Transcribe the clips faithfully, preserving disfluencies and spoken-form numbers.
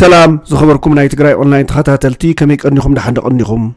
سلام زخبركم نايت تقراي اونلاين تخاتها تلتي كمي قنيكم دحند قنيكم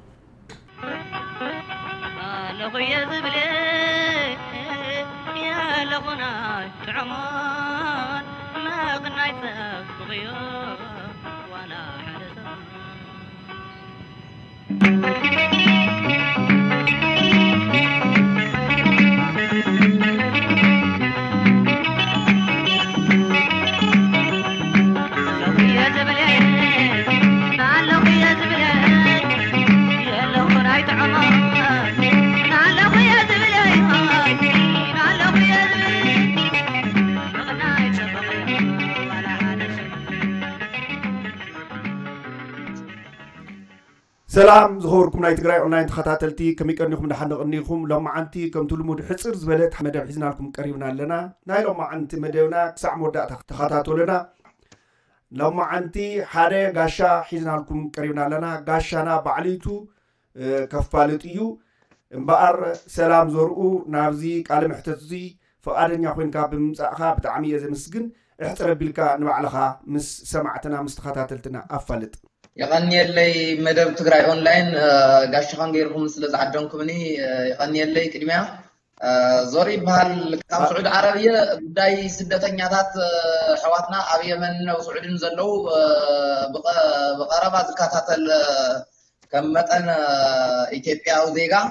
سلام زخوركم نايت تقراي اونلاين تخاتاتلتي كمي قنيكم دحنقنيكم لو معنتي كمتو لمود حصر زبلت حمدو حزنا لكم قريبنا لنا ناي لو معنتي مدونا كسع مودا تخاتاتولنا لو معنتي حاري غاشا حزنا لكم قريبنا لنا غاشانا بعليتو كفبالطيو امبار سلام زورو نابزي قال محتزي فقادنيا خوينكا بمصاخا بتعمي زمسكن احتربيلكا نبعلها مس سمعتنا مستخاتاتلتنا افالت يغني اللي مدرب تقرأ أونلاين قاش خان غيرهم مثل زعدون كمني يغني اللي كلمة زوري بهالكام عربية بداي سدة نيادات حواتنا عربية من وسعود نزلوا بق بقربات كاتات ال كمتن إثيوبيا وزيجا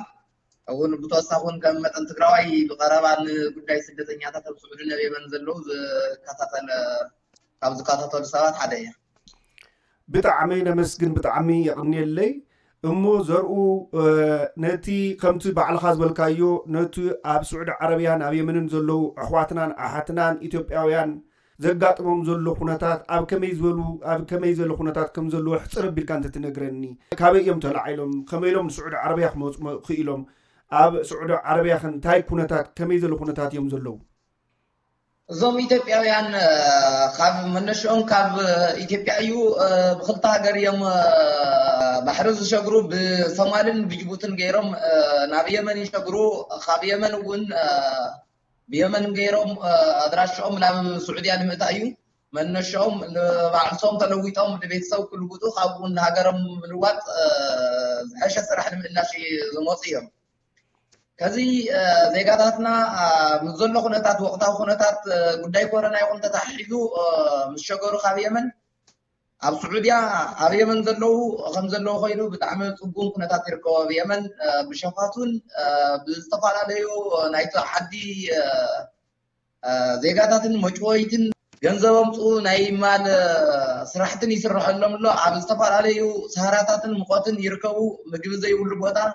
ونبتوصفون كمتن تقرأ أي بقربات بداي سدة نيادات وسعود النبي من زلوا كاتات ال كابز كاتات السوات حدايا بتعمي نمسكن بتعمي يغني اللي امو زرقو نتي قمتو بعلخاز بالكايو نتو اب سعود عربيان اب يمنن زلو اخواتنان احاتنان اثيوبياويان زغاطمم زلو خناتات اب كمي زلو اب كمي زلو خناتات كم زلو حصرب بالكان تتنغرني كابي يم تلعيلهم كميلهم سعود عربيا خيلهم اب سعود عربيا خن تاي خناتات كمي زلو خناتات يم زلو زوم إثيوبياويان خاب منشون كاب إثيوبيايو بخلطة هجريم بحرز شجرو بصومالين بجبوتن غيرهم نابي من شجرو خاب يمن ون بيمن غيرهم أدراشهم لام سعودية المتأيو منشهم بعصوم تلويتهم لبيت سو كل بوتو خابون هجرهم الوقت عش سرح من ناشي زموسيهم كذي زي قطعتنا من ظل خناتات وقتها خناتات قداي كورنا يقوم تتحلو مش شجر خبي يمن أب سعودية خبي يمن زلو خم زلو خيلو بتعمل تقوم خناتات يركوا خبي يمن بشفاتون بستفعل عليو نايت حدي زي قطعتن مجهويتن جنزبهم تو ناي مال صراحتني سرح اللهم الله بستفعل عليو سهراتاتن مقاتن يركوا مجبز زي ولبوتا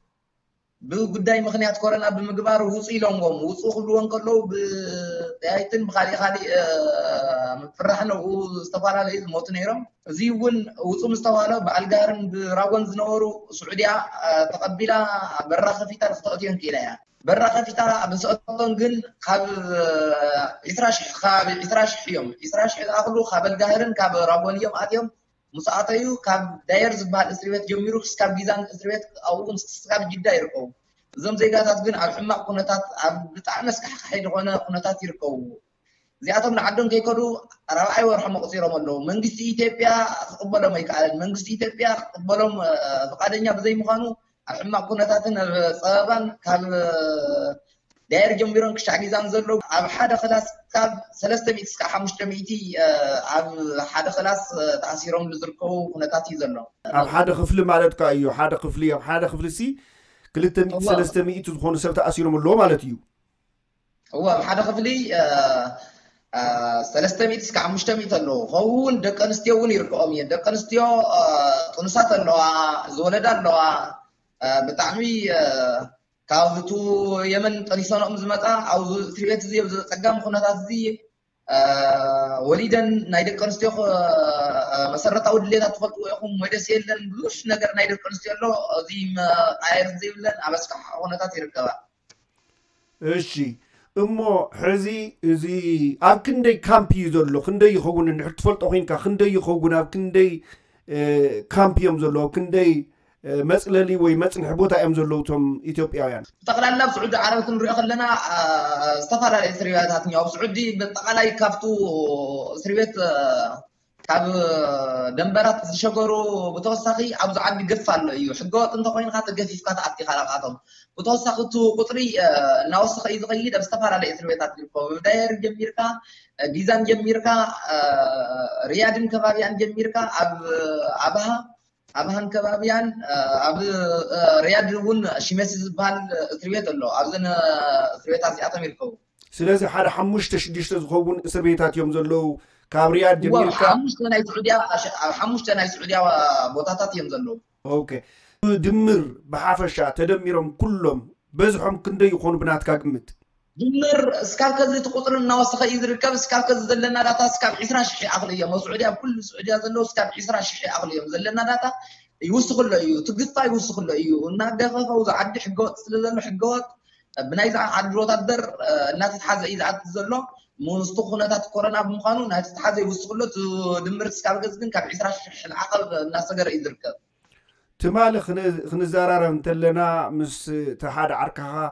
بالقداي مخنيات كورنا بالمقبار ووصي لونهم ووصو خلوهم كلو بتاعتن بخالي خالي مفرحنا واستفار على الموت نيرم زيون ووصو مستوانا بعالجارن براون زنورو سعودية تقبلها برا خفيتها رفتقتين كيلايا برا خفيتها بسقطن جن خاب إسراش خاب إسراش حيوم إسراش الأغلو خاب الجارن كاب راون يوم آدم مساعتيو كاب داير زبال إسرائيل يوم يروح سكاب جيزان إسرائيل أولهم سكاب جدا يركو زم زي قاعد تقول على حماق قناتات بتعمل سكح حيد قنا قناتات يركو زي عطوا من عدم كي كرو رواعي ورحمة قصيرة ملو من قصي تبيا قبلهم يكعل من قصي تبيا قبلهم فقدنيا بزي مخانو على حماق قناتاتنا صابن كاب داير يوم يروح كشعب جيزان زلوا على حدا خلاص كاب سلسلة بيتسكح مجتمعيتي على حدا خلاص تعسيرهم لزركو ونتاتي زلهم على حدا خفل مالتك أيو حدا خفلي أو حدا خفل سي كلتا ميت سلسلة ميت تدخلون سبت تعسيرهم اللو مالتيو هو حدا خفلي سلسلة ميت سكح مجتمعيت اللو هون دك أنستيون يركو أمين دك أنستيو تنسات اللو زولدا اللو بتعمي كاوتو يمن طريسانو مزمتا او تريت زي تقام خناتات زي وليدن نايدر كونستيو مسرت أود ليدا تفضل وياهم ويدا سيلن بلوش نجر نايدر كونستيو لو ذيم عير ذيلن عبسك هون تاتير كوا. إيشي إما حزي زي أكندي كامبي يزولو كندي يخوجون نحتفل توهين كخندي يخوجون أكندي كامبي يمزولو كندي مسألة لي ويمسن حبوتها أمزولو توم إثيوبيا يعني. تقرأنا بسعود عربي تنريق لنا سفر الإثريات هاتني أو بسعودي بتقرأ يكافتو إثريات كاب دمبرات شجرو بتوسخي أو زعل بيقفل يحجوا تنتقين قاعد تجفف قاعد عتي خلاقاتهم بتوسخ تو قطري نوسخ إذا غير بسفر الإثريات هاتني فوداير جميركا ديزان جميركا ريادم كبابيان جميركا أب أبها أبهان كبابيان أب رياض لون شمس بان ثريات الله أبدنا ثريات عزيز أتمركو. سلسلة حر حمش تشديش تزخون ثريات يوم زلوا كابريات جميل. حمش تنا السعودية حمش تنا السعودية وبطاطات يوم زلوا. أوكي. دمر بحافشة تدمرهم كلهم بزحهم كندا يكون بنات كعمد. دمر سكاب كذا تقطر النواصخ يدركها سكاب كذا زلنا داتا سكاب عشرة شحي عقلية مسعودية كل مسعودية زلوا سكاب عشرة شحي عقلية زلنا داتا يوصل له يو تقطع يوصل له يو النادي فوز عدي حقوق زلنا حقوق بنايز عد روت الدر الناس تحاز إذا عد زلوا مستخونة تكورونا بمقانون الناس تحاز يوصل له تدمر سكاب كذا كاب عشرة شحي العقل الناس غير يدركها تمال خن خنزارة مثلنا مس تحاد عركها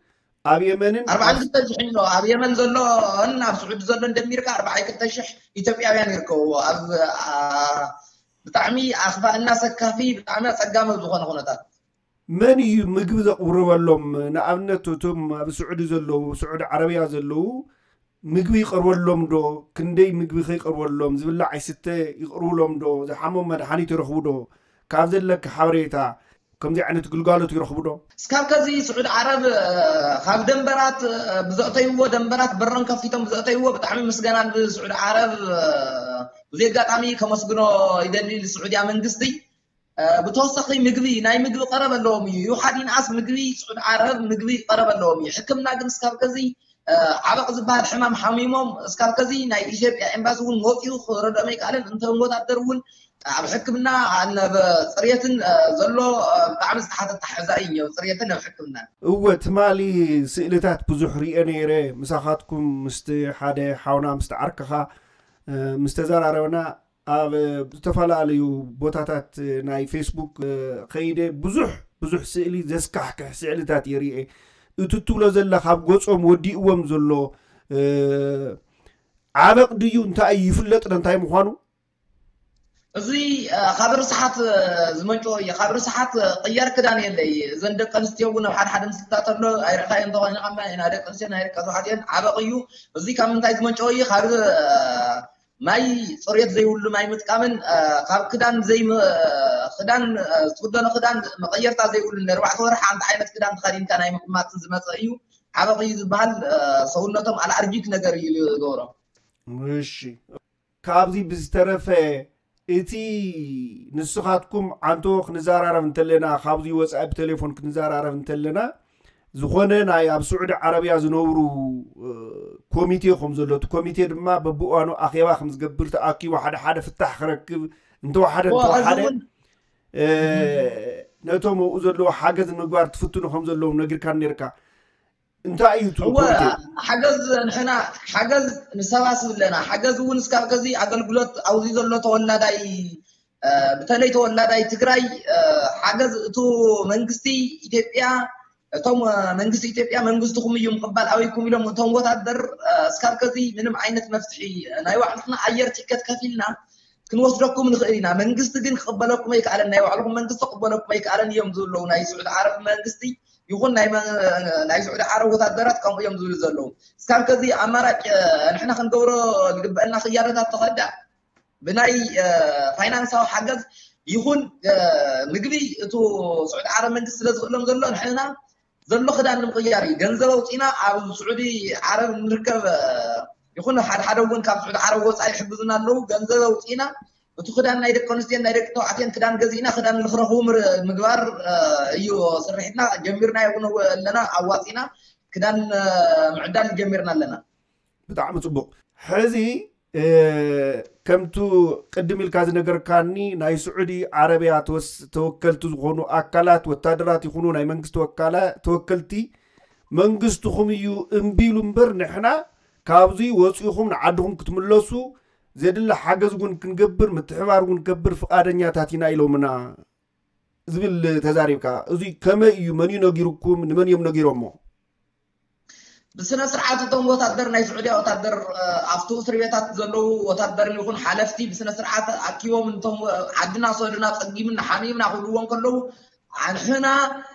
أبي من أربع عن كل تنشح إنه أبي من زلوا أنا بسعود زلوا ندمر كأربع عن كل تنشح إثيوبيا يعني ركوا أب بتعمي أخفاء الناس الكافي بتعمي أتجمع الدخان غنطات من يمجبز أقرب لهم نأمن توتم بسعود زلوا سعود عربية زلوا مجبي قرب لهم دو كندي مجبي خي قرب لهم زي بالله عيسته يقرب لهم دو زي حمام مدحني تروحوا دو كافذ لك حوريتها كم زي عن تقول قالوا تروحوا دو سكاب كذي سعود عرب خاف دمبرات بزقتي هو دمبرات برا كفتهم بزقتي هو بتعمي مسجنا بسعود عرب وزي قاعد عمي كم مسجنا يدني السعودية من قصدي بتوصخي مقبي ناي مقبي قرب اللومي يوحدين عاصم مقبي سعود عرب مقبي قرب اللومي حكمنا قم سكاب كذي عبق زباد حمام حميمهم سكاب كذي ناي إيجاب يعني بس هو موتيو خرد أمريكا على أنت موت عدرون عبحكمنا عن بطريقة زلوا بعمل حتى التحزائية وطريقتنا بحكمنا هو تمالي سئلتات بزحري أنيرة مساحاتكم مست حدا حاونا مستعركها مستزار عرونا بتفعل عليو بوتاتات ناي فيسبوك قيدة بزح بزح سئلي زسكحكح سئلتات يريئة تتولو زلا خاب قوصهم وديقوهم زلوا عبق ديو انتاي يفلت انتاي مخانو زي خبر صحة زمان شوية خبر صحة طيار كداني اللي زند قنستيون وحد حد مستطر له عرقاء انضوان عما ان هذا قنستيون عرقاء صحاتين عبقيو زي كامن تاي زمان شوية خبر ماي صريت زي ولو ماي متكامن خبر كدان زي خدان تقدان خدان مطير تا زي ولو نروح صورح عند عينت كدان تخارين كان هاي مقمات زمان صحيو عبقيو زبهال صورناتهم على أرجيك نقري لدورة ماشي كابزي بزترفة إتي نسخاتكم عنتو خنزار عرب نتلنا خابزي واتساب تليفون خنزار عرب نتلنا زخونة ناي بسعود عربية زنورو كوميتي خمزلوت كوميتي ما ببقوا أنو أخيبا خمس جبرت أكي واحد حدا فتح ركب انتو حدا انتو حدا نتو موزلو حاجة نجوار تفتنو خمزلو نجر كان نركا انتا ايوتو هو حجز نحنا حجز نسباسب لنا حجز ونسكاب كزي اغلغلوت اوزي زلو تولاداي بتلي تولاداي تግራይ حجز تو منغستي ايثيوبيا تو منغستي ايثيوبيا منغستكم يوم قبال اويكم يلوم تو وتادر سكاب كزي منم عينت مفتحي ناي واحدنا عير تيكت كفيلنا كنوصلكم نخيرنا منغست كن قبالكم هيك على ناي وعلكم منغست قبالكم هيك على يوم زلو ناي سعود عرب منغستي يقول نايم نايس على عرو وتدرت كم يوم زول زلوا سكان كذي أمرك نحنا خندورة قبلنا خيارات تخدع بناي فاينانس أو حاجز يكون نقدي تو سعود عرب من جس لازم لهم زلون حنا زلون خدنا مقياري جنزة وطينا عرب سعودي عرب نركب يكون حد حد وين كاب سعود عرب وصاي حبزنا له جنزة وطينا وتخدنا نيرك كونستين نيرك تو عتين خدنا جزينا خدنا الخروج مدوار يو صرحتنا جميرنا يكون لنا عواطينا خدنا معدل جميرنا لنا بتاع مطبوق هذه كمتو قدم الكازن نجركاني ناي سعودي عربية توس توكلت غنو أكلات وتدرات يخونو ناي منجز توكلا توكلتي منجز تخميو إمبيلم بر نحنا كابزي وصيهم عدهم كتملصو زيد الله حجز ون كنجبر متحوار ون كبر فقارنيا تاتينا إلو منا زبل تزاريب كا زي كم يمني نجيركم نمن يوم نجيرهم بس أنا سرعة توم وتقدر ناي سعودية وتقدر عفتو سريعة تزلو وتقدر يكون حلفتي بس أنا سرعة أكيو من توم عدنا صورنا تجيب من حامي من عقولوان كله عن هنا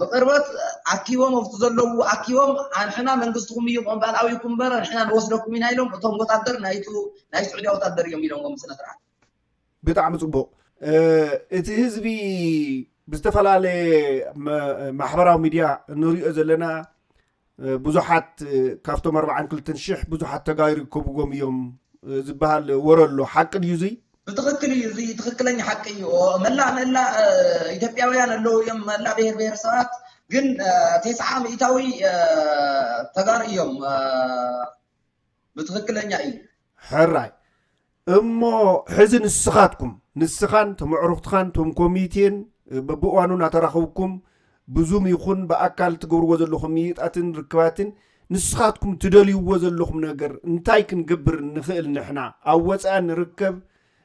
بقربت عكيوم وفتزلو عكيوم عن حنا من قصتكم يوم عم بعد أو يكون برا الحين نوصلكم من هايلهم توم وتقدر نايتو نايت سعودية وتقدر يوم يلهم بس أنا سرعت بتعمل صبوا إتهز بي بستفعل على محبرة وميديا نوري أزلنا بزحات كافتو مربع عن كل تنشيح بزحات تغير كوبوم يوم زبال ورلو حق اليوزي بتخكل يوزي تخكلني حقي وملا ملا إثيوبيا ويانا لو يوم ملا بير بير سات جن تسعة مئتوي تجار يوم بتخكلني أي حراي أما حزن السخاتكم نسخان تم عرفتخان تم كوميتين ببقوانو نترخوكم بزوم يخون بأكل تجور وزن لخميت أتن ركباتن نسخاتكم تدلي وزن لهم نجر نتايكن جبر نخيل نحنا أوت أن نركب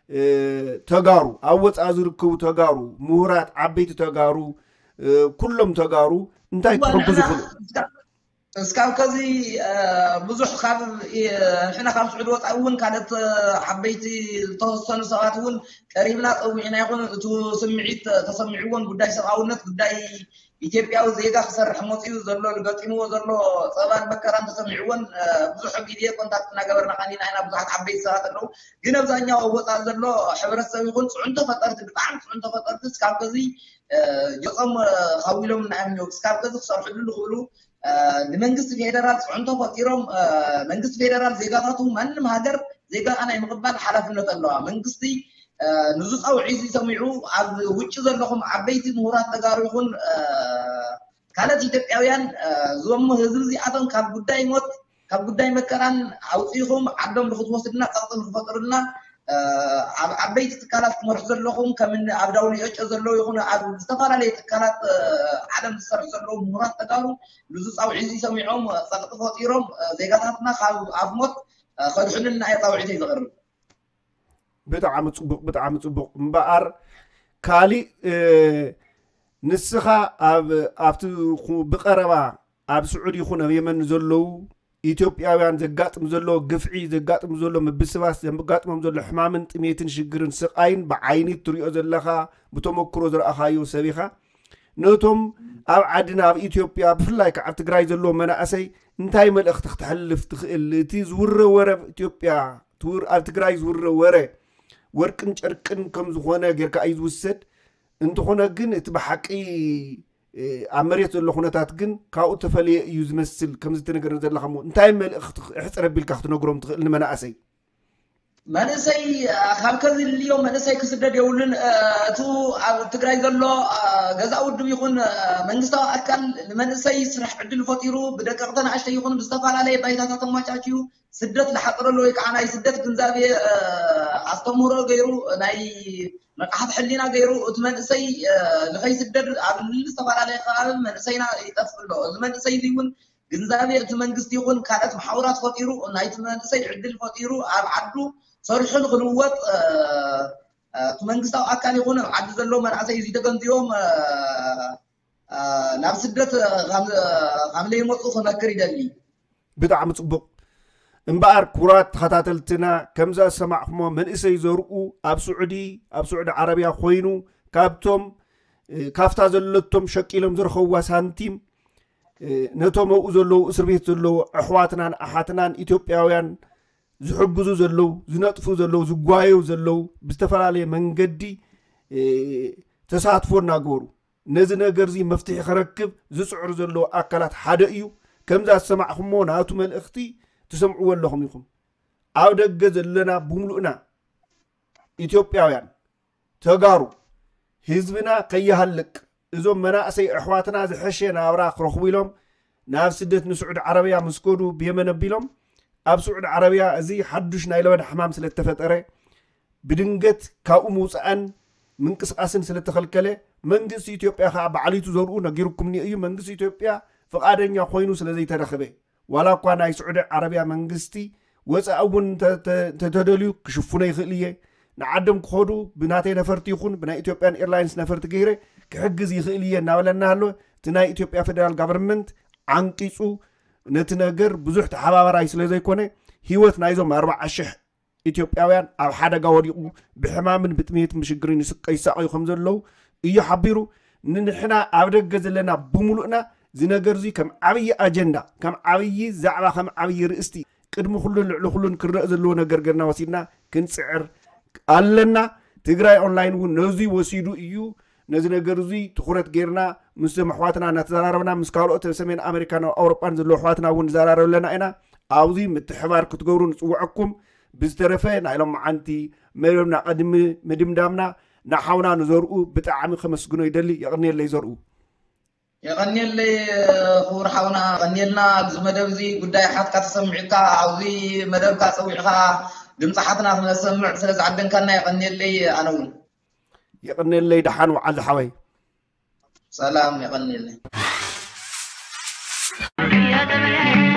اه تجارو أوت أن نركب تجارو مهرات عبيت تجارو اه كلهم تجارو نتايك ركزوا كله سكاو كذي بزح خاب إحنا خمس عدوات أول كانت عبيت توصل ساعتون قريبنا أو إحنا يكون تسمعت تسمعون قداي ساعونات قداي إثيوبيا وزيدا خسر حموتي وزلوا القاتين وزلوا طبعا بكران تسمعون بزح جديد كنت نجبرنا خلينا أنا بزح عبيت ساعتنا جينا بزانيا ووطن زلوا حبر السوي كنت عنده فترة بعد عنده فترة سكاو كذي جسم خويلهم من أميو سكاو كذي خسر حلو خلو المنجس فيدرال عنده فطيرهم منجس فيدرال زيجاتهم من مهدر زيجا أنا يمقبل حلف من الله منجسي نزوز أو عيز يسمعوا عب وتشذر لهم عبيت مهرات تجاربهم كانت يتبعون زوم هذلزي أتون كبداي موت كبداي مكران عوضيهم عدم الخطوة سرنا قطن فطرنا عبيت تكالات مرحزر لهم كمن عبداولي أجزر له يكون عبد استفار عليه تكالات عدم السرحزر لهم مرات تقالوا لزوز أو عزي سميعهم سقط فطيرهم زي قطعتنا خالوا عفمت خالوا حلنا أي طاوعي زي صغر بتعام تصبق بتعام تصبق مبقر كالي نسخة أفتو بقربة أب سعودي خونا بيمن زلو إثيوبياويان زقاتهم زلوا قفعي زقاتهم زلوا مبسواس زقاتهم زلوا حمامن طميتن شقرن سقاين بعيني تريو زلخا بتمكرو زرأخايو سبيخا نوتهم أب عدنا أب إثيوبيا بفلاي كعب تقراي زلوا مناقسي انتاي ملأخ تختحلف تخلتي زور ورا إثيوبيا تور أب تقراي زور ورا وركن شركن كم زخونا غيرك أي زوسد انتو خونا جن اتبحكي عمرية اللي خونا تاتجن كأو تفلي يزمسل كم زتنا قرنت اللي خمو نتايم الأخت إحس ربي الكحت نقرم تقلنا ما نأسي ما نسي خالك اليوم ما نسي كسبنا يقولن تو تقرأي ذلوا جزء ودم يكون منستا أكل ما نسي سرح عدل فطيرو بدك أقطن عشان يكون بستفعل عليه بيتها تطمع تاجيو سدت لحقر له يكعناه سدت كنزابي عصمورة غيره ناي أحد حلينا غيره أتمنى سي لغاية الدر عمل صبر عليه قال من سينا يتفضل من سي ليون جنزابي أتمنى قصديون كانت محاورات فطيرو ناي أتمنى سي عدل فطيرو عدلو صار حل غلوات أتمنى قصدو أكان يكون عدل زلوا من عسى يزيد قنديوم نفس الدر غاملين وطوخنا كريدالي بدعم صبق امبار كورات خاتاتلتنا كمزا سمعهم من اسي زرقو اب سعودي اب سعود عربيا خوينو كابتم كافتا زلتم شكيلم زرخوا سانتيم نتوم اوزلو اسربيت زلو احواتنا احاتنا اثيوبياويان زحبزو زلو زنطفو زلو زغوايو زلو بستفلالي منغدي تساتفو ناغورو نزي نغر زي مفتاح خركب زصعر زلو اكلات حدا ايو كمزا سمعهم ناتو ملختي تسمعوا لهم يقوم او دغ زلنا بملؤنا اثيوبياويان تغارو حزبنا كيهلق ازوم مناسي احواتنا زحشينا ابراخ رخويلهم ناف سدت نسعود عربيا مسكودو بيمن بيلهم اب سعود عربيا ازي حدش نايلود حمام سلتفطره بدنجت كاو موصان منقسقاسن سلتخلكله منجس اثيوبيا خا بعليتو زرو نغيركم ني اي منجس اثيوبيا فقادنيا خوينو سلازي ترخبه ولا قوانا سعود عربيا منجستي وصاون تتدليو كشفونا يخليه نعدم كودو بناتي نفرتي يكون بنا اثيوبيان ايرلاينز نفرت غيره كحجز يخليه ناولنا هلو تنا اثيوبيا فدرال غفرمنت عنقيصو نت نغر بزح تحابراي سلا زيكونه هيوت نايزوم أربعة آلاف اثيوبياويان اب حدغا وريقو بحمامن بتميت مشغرين سقيساق يخم زلو اي حبيرو نحنا ابدغ زلنا بملؤنا زي نغر زي كم عبي اجندا كم عبي زعبا كم عبي رئستي قدم كل لعلو كلن كرئ زلو نغر غرنا وسيدنا كنصعر ألنا تجري أونلاين ونزي وسيدو إيو نزل جرزي تخرج غيرنا مسلم حواتنا نتزاررنا مسكارو تسمين أمريكا وأوروبا نزلوا حواتنا ونزارر لنا أنا عاوزين متحوار كتجورون سوعكم بزترفين على معنتي مريمنا قدم مدم دامنا نحاولنا نزرقو بتعامل خمس جنيه دلي يغني اللي يزرقو يغني اللي خور حونا غني لنا زمدوزي قداي حد كتسمعك عاوزي مدام كتسويها دمت حطنا من السمع سلز عبن كنا يقني لي أنا ون يقني لي دحان وعلى حوي سلام يقني لي